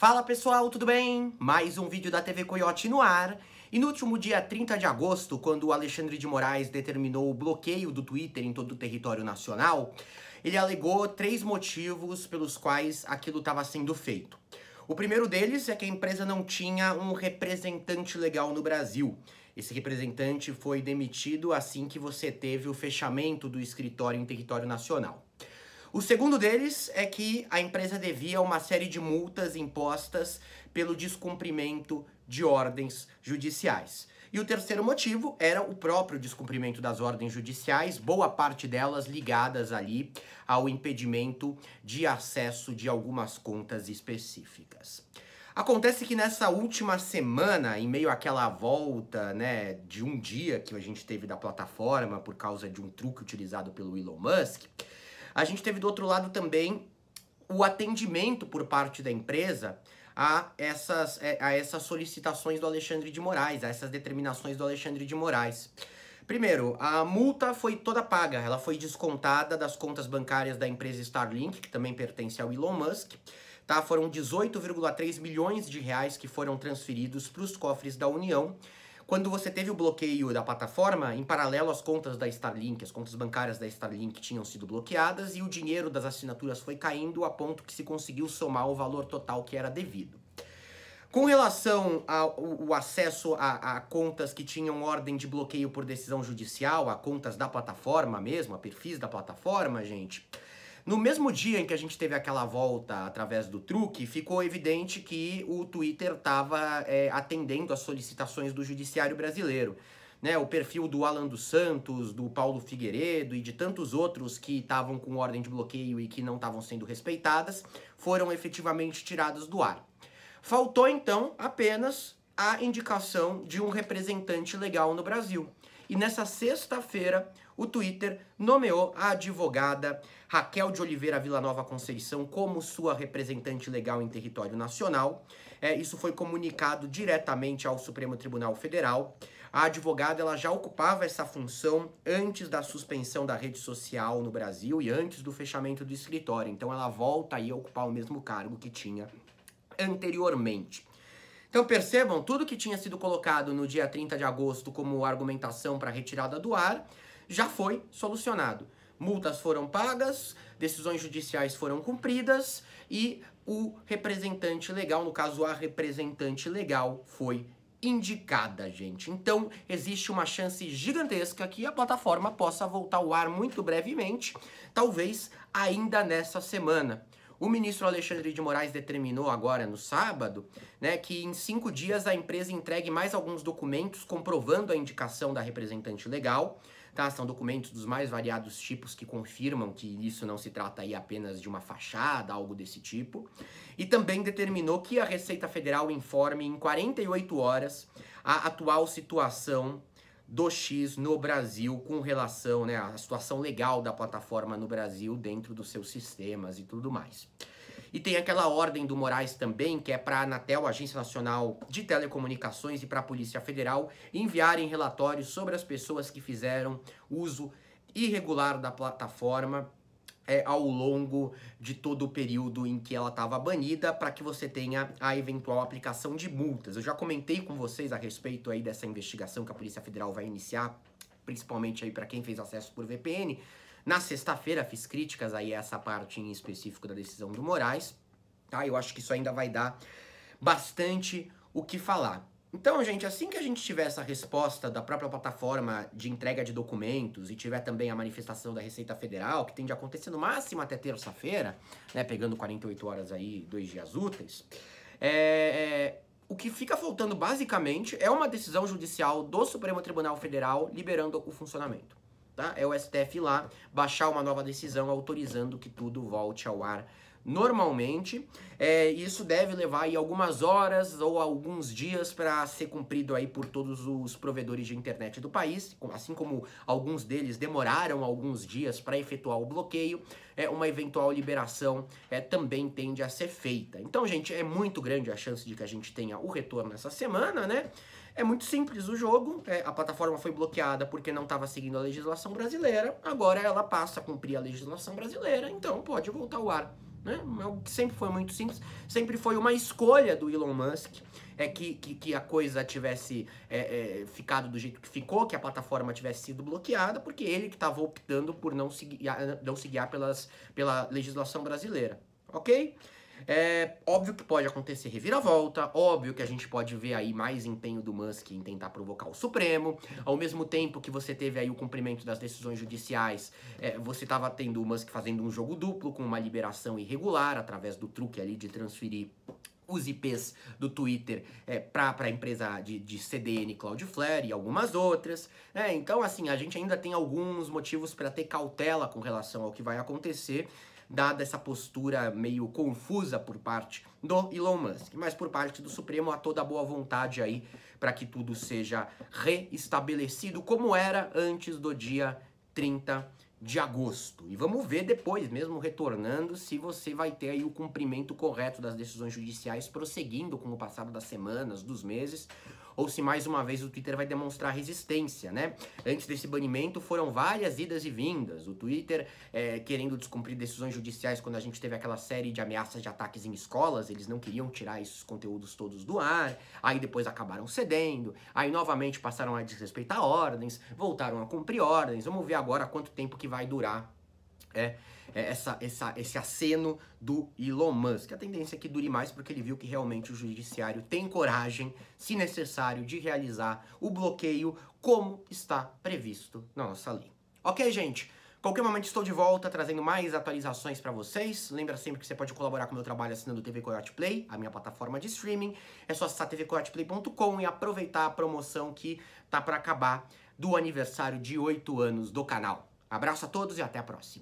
Fala pessoal, tudo bem? Mais um vídeo da TV Coiote no ar. E no último dia 30 de agosto, quando o Alexandre de Moraes determinou o bloqueio do Twitter em todo o território nacional, ele alegou 3 motivos pelos quais aquilo estava sendo feito. O primeiro deles é que a empresa não tinha um representante legal no Brasil. Esse representante foi demitido assim que você teve o fechamento do escritório em território nacional. O segundo deles é que a empresa devia uma série de multas impostas pelo descumprimento de ordens judiciais. E o terceiro motivo era o próprio descumprimento das ordens judiciais, boa parte delas ligadas ali ao impedimento de acesso de algumas contas específicas. Acontece que nessa última semana, em meio àquela volta, né, de um dia que a gente teve da plataforma por causa de um truque utilizado pelo Elon Musk, a gente teve do outro lado também o atendimento por parte da empresa a essas solicitações do Alexandre de Moraes, a essas determinações do Alexandre de Moraes. Primeiro, a multa foi toda paga, ela foi descontada das contas bancárias da empresa Starlink, que também pertence ao Elon Musk, tá? Foram 18,3 milhões de reais que foram transferidos para os cofres da União. Quando você teve o bloqueio da plataforma, em paralelo as contas da Starlink, as contas bancárias da Starlink tinham sido bloqueadas e o dinheiro das assinaturas foi caindo a ponto que se conseguiu somar o valor total que era devido. Com relação ao acesso a contas que tinham ordem de bloqueio por decisão judicial, a contas da plataforma mesmo, a perfis da plataforma, gente, no mesmo dia em que a gente teve aquela volta através do truque, ficou evidente que o Twitter estava atendendo às solicitações do judiciário brasileiro, né? O perfil do Alan dos Santos, do Paulo Figueiredo e de tantos outros que estavam com ordem de bloqueio e que não estavam sendo respeitadas, foram efetivamente tirados do ar. Faltou, então, apenas a indicação de um representante legal no Brasil. E nessa sexta-feira, o Twitter nomeou a advogada Raquel de Oliveira Vila Nova Conceição como sua representante legal em território nacional. Isso foi comunicado diretamente ao Supremo Tribunal Federal. A advogada ela já ocupava essa função antes da suspensão da rede social no Brasil e antes do fechamento do escritório. Então ela volta aí a ocupar o mesmo cargo que tinha anteriormente. Então percebam, tudo que tinha sido colocado no dia 30 de agosto como argumentação para retirada do ar já foi solucionado. Multas foram pagas, decisões judiciais foram cumpridas e o representante legal, no caso a representante legal, foi indicada, gente. Então existe uma chance gigantesca que a plataforma possa voltar ao ar muito brevemente, talvez ainda nessa semana. O ministro Alexandre de Moraes determinou agora, no sábado, né, que em 5 dias a empresa entregue mais alguns documentos comprovando a indicação da representante legal, tá? São documentos dos mais variados tipos que confirmam que isso não se trata aí apenas de uma fachada, algo desse tipo. E também determinou que a Receita Federal informe em 48 horas a atual situação do X no Brasil com relação, né, à situação legal da plataforma no Brasil dentro dos seus sistemas e tudo mais. E tem aquela ordem do Moraes também, que é para a Anatel, Agência Nacional de Telecomunicações, e para a Polícia Federal enviarem relatórios sobre as pessoas que fizeram uso irregular da plataforma ao longo de todo o período em que ela estava banida, para que você tenha a eventual aplicação de multas. Eu já comentei com vocês a respeito aí dessa investigação que a Polícia Federal vai iniciar, principalmente aí para quem fez acesso por VPN. Na sexta-feira fiz críticas aí a essa parte em específico da decisão do Moraes, tá? Eu acho que isso ainda vai dar bastante o que falar. Então, gente, assim que a gente tiver essa resposta da própria plataforma de entrega de documentos e tiver também a manifestação da Receita Federal, que tende a acontecer no máximo até terça-feira, né, pegando 48 horas aí, 2 dias úteis, o que fica faltando basicamente é uma decisão judicial do Supremo Tribunal Federal liberando o funcionamento, tá? É o STF lá baixar uma nova decisão autorizando que tudo volte ao ar normalmente. Isso deve levar aí algumas horas ou alguns dias para ser cumprido aí por todos os provedores de internet do país, assim como alguns deles demoraram alguns dias para efetuar o bloqueio. Uma eventual liberação também tende a ser feita. Então, gente, é muito grande a chance de que a gente tenha o retorno essa semana, né? É muito simples o jogo, a plataforma foi bloqueada porque não estava seguindo a legislação brasileira, agora ela passa a cumprir a legislação brasileira, então pode voltar ao ar né? Algo que sempre foi muito simples, sempre foi uma escolha do Elon Musk, que a coisa tivesse ficado do jeito que ficou, que a plataforma tivesse sido bloqueada, porque ele que estava optando por não se guiar pela legislação brasileira, ok? É óbvio que pode acontecer reviravolta, óbvio que a gente pode ver aí mais empenho do Musk em tentar provocar o Supremo, ao mesmo tempo que você teve aí o cumprimento das decisões judiciais, você estava tendo o Musk fazendo um jogo duplo com uma liberação irregular através do truque ali de transferir os IPs do Twitter para a empresa de CDN Cloudflare e algumas outras. Então, assim, a gente ainda tem alguns motivos para ter cautela com relação ao que vai acontecer, dada essa postura meio confusa por parte do Elon Musk. Mas por parte do Supremo, há toda a boa vontade aí para que tudo seja reestabelecido como era antes do dia 30 de agosto. E vamos ver depois, mesmo retornando, se você vai ter aí o cumprimento correto das decisões judiciais prosseguindo com o passado das semanas, dos meses, ou se mais uma vez o Twitter vai demonstrar resistência, né? Antes desse banimento foram várias idas e vindas. O Twitter querendo descumprir decisões judiciais quando a gente teve aquela série de ameaças de ataques em escolas, eles não queriam tirar esses conteúdos todos do ar, aí depois acabaram cedendo, aí novamente passaram a desrespeitar ordens, voltaram a cumprir ordens. Vamos ver agora quanto tempo que vai durar esse aceno do Elon Musk. A tendência é que dure mais, porque ele viu que realmente o judiciário tem coragem, se necessário, de realizar o bloqueio como está previsto na nossa lei. Ok, gente? Qualquer momento estou de volta trazendo mais atualizações para vocês. Lembra sempre que você pode colaborar com o meu trabalho assinando o TV Coiote Play, a minha plataforma de streaming. É só acessar tvcoioteplay.com e aproveitar a promoção que tá para acabar do aniversário de 8 anos do canal. Abraço a todos e até a próxima.